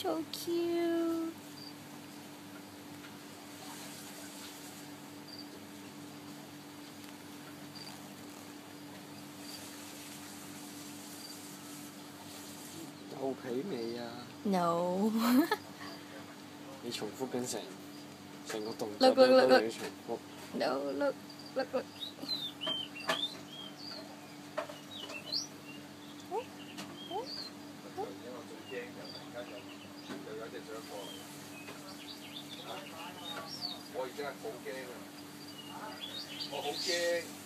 So cute. No. 你重複緊成個動作都要重複。No look look look. 我而家好驚啊！我好驚。